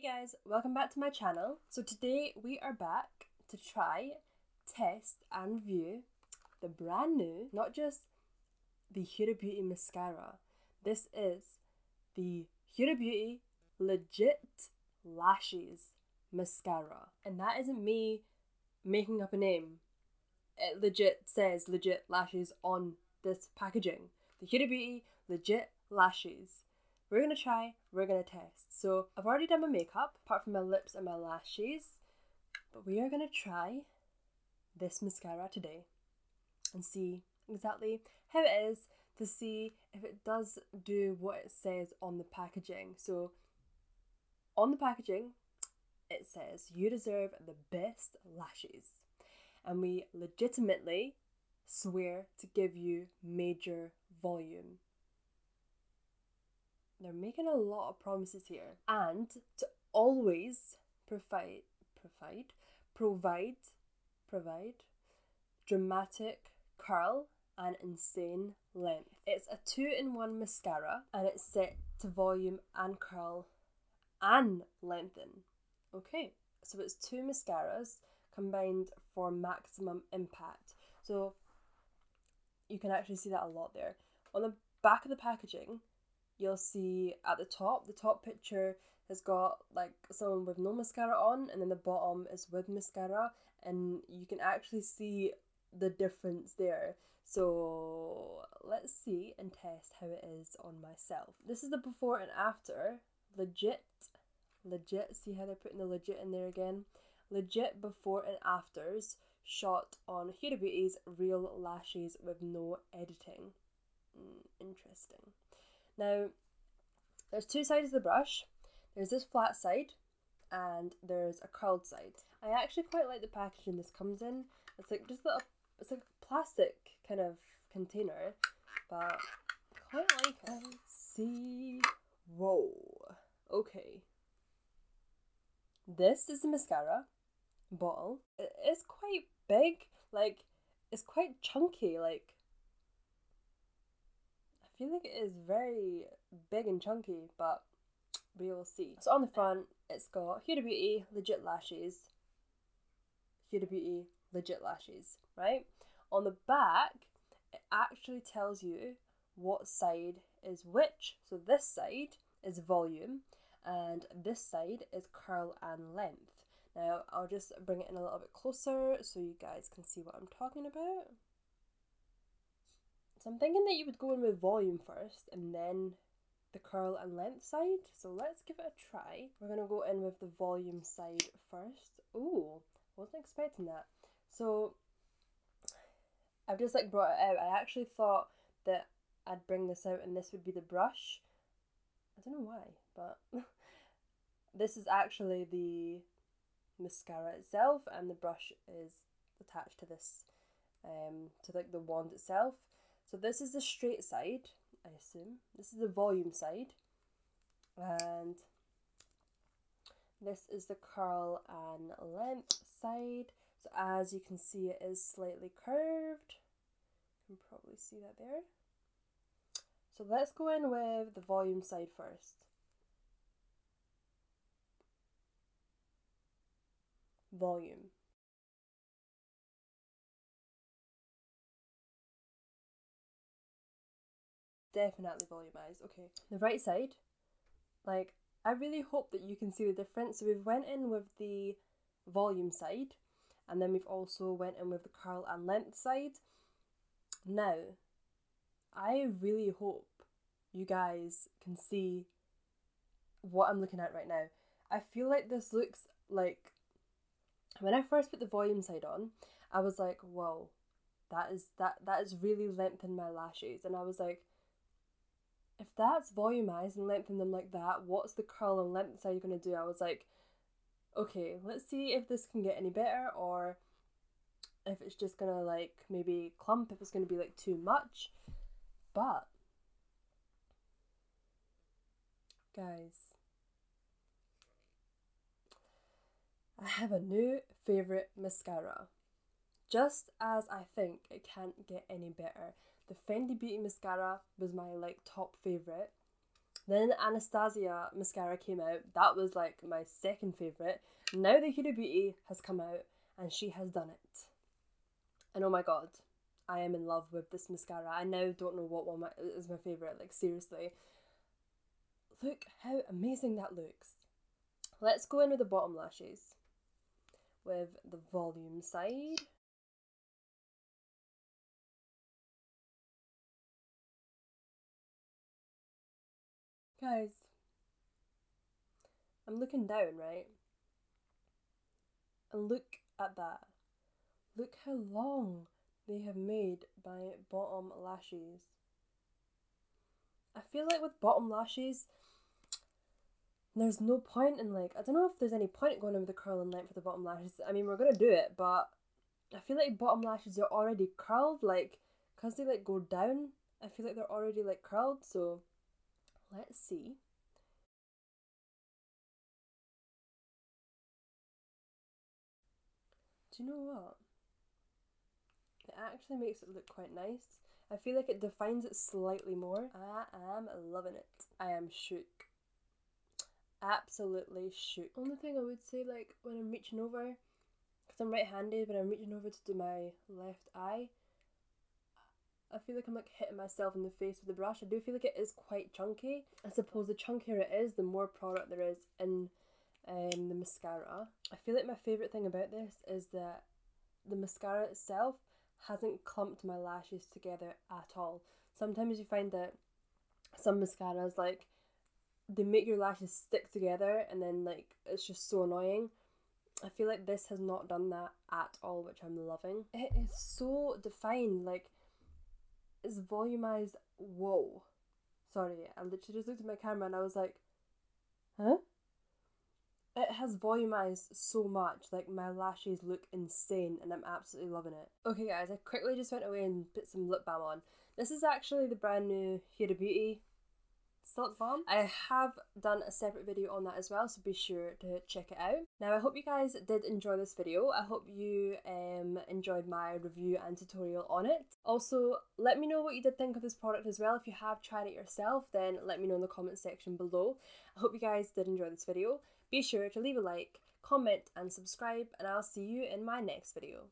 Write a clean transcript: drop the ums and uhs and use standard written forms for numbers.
Hey guys, welcome back to my channel. So today we are back to try, test and review the brand new, not just the Huda Beauty mascara. This is the Huda Beauty Legit Lashes mascara. And that isn't me making up a name. It legit says Legit Lashes on this packaging. The Huda Beauty Legit Lashes. We're going to try, we're going to test. So I've already done my makeup, apart from my lips and my lashes, but we are going to try this mascara today and see exactly how it is, to see if it does do what it says on the packaging. So on the packaging, it says, you deserve the best lashes. And we legitimately swear to give you major volume. They're making a lot of promises here. And to always provide dramatic curl and insane length. It's a 2-in-1 mascara and it's set to volume and curl and lengthen. Okay, so it's two mascaras combined for maximum impact. So you can actually see that a lot there. On the back of the packaging, you'll see at the top picture has got like someone with no mascara on, and then the bottom is with mascara, and you can actually see the difference there. So let's see and test how it is on myself. This is the before and after. Legit, see how they're putting the legit in there again? Legit before and afters shot on Huda Beauty's real lashes with no editing. Interesting. Now, there's two sides of the brush. There's this flat side and there's a curled side. I actually quite like the packaging this comes in. It's like just little, it's like a plastic kind of container, but I quite like it. Let's see. Whoa. Okay. This is the mascara bottle. It is quite big, like it's quite chunky, like I feel like it is very big and chunky, but we will see. So on the front, it's got Huda Beauty Legit Lashes, Huda Beauty Legit Lashes, right? On the back, it actually tells you what side is which. So this side is volume and this side is curl and length. Now I'll just bring it in a little bit closer so you guys can see what I'm talking about. So I'm thinking that you would go in with volume first and then the curl and length side. So let's give it a try. We're going to go in with the volume side first. Ooh, wasn't expecting that. So I've just like brought it out. I actually thought that I'd bring this out and this would be the brush. I don't know why, but this is actually the mascara itself and the brush is attached to this, to like the wand itself. So this is the straight side, I assume. This is the volume side. And this is the curl and length side. So as you can see, it is slightly curved. You can probably see that there. So let's go in with the volume side first. Volume. Definitely volumized. Okay, the right side, like I really hope that you can see the difference. So we've went in with the volume side and then we've also went in with the curl and length side. Now I really hope you guys can see what I'm looking at right now. I feel like this looks like, when I first put the volume side on, I was like, whoa, that is really lengthened my lashes. And I was like, if that's volumized and lengthen them like that, what's the curl and length side going to do? I was like, okay, let's see if this can get any better or if it's just going to like maybe clump, if it's going to be like too much. But guys, I have a new favorite mascara. Just as I think it can't get any better. The Fenty Beauty mascara was my like top favourite. Then Anastasia mascara came out. That was like my second favourite. Now the Huda Beauty has come out and she has done it. And oh my god, I am in love with this mascara. I now don't know what one is my favourite, like seriously. Look how amazing that looks. Let's go in with the bottom lashes, with the volume side. Guys, I'm looking down, right? And look at that. Look how long they have made my bottom lashes. I feel like with bottom lashes, there's no point in like, I don't know if there's any point in going in with a curl and length for the bottom lashes. I mean, we're going to do it, but I feel like bottom lashes are already curled, like, because they like go down, I feel like they're already like curled, so let's see. Do you know what? It actually makes it look quite nice. I feel like it defines it slightly more. I am loving it. I am shook. Absolutely shook. Only thing I would say, like, when I'm reaching over, because I'm right-handed, when I'm reaching over to do my left eye, I feel like I'm like hitting myself in the face with the brush. I do feel like it is quite chunky. I suppose the chunkier it is, the more product there is in the mascara. I feel like my favourite thing about this is that the mascara itself hasn't clumped my lashes together at all. Sometimes you find that some mascaras, like, they make your lashes stick together and then like it's just so annoying. I feel like this has not done that at all, which I'm loving. It is so defined, like it's volumized. Whoa, sorry, I literally just looked at my camera and I was like, huh? It has volumized so much, like my lashes look insane and I'm absolutely loving it. Okay guys, I quickly just went away and put some lip balm on. This is actually the brand new Huda Beauty Silk Balm. I have done a separate video on that as well, so be sure to check it out. Now I hope you guys did enjoy this video. I hope you enjoyed my review and tutorial on it. Also, let me know what you did think of this product as well. If you have tried it yourself, then let me know in the comment section below. I hope you guys did enjoy this video. Be sure to leave a like, comment and subscribe, and I'll see you in my next video.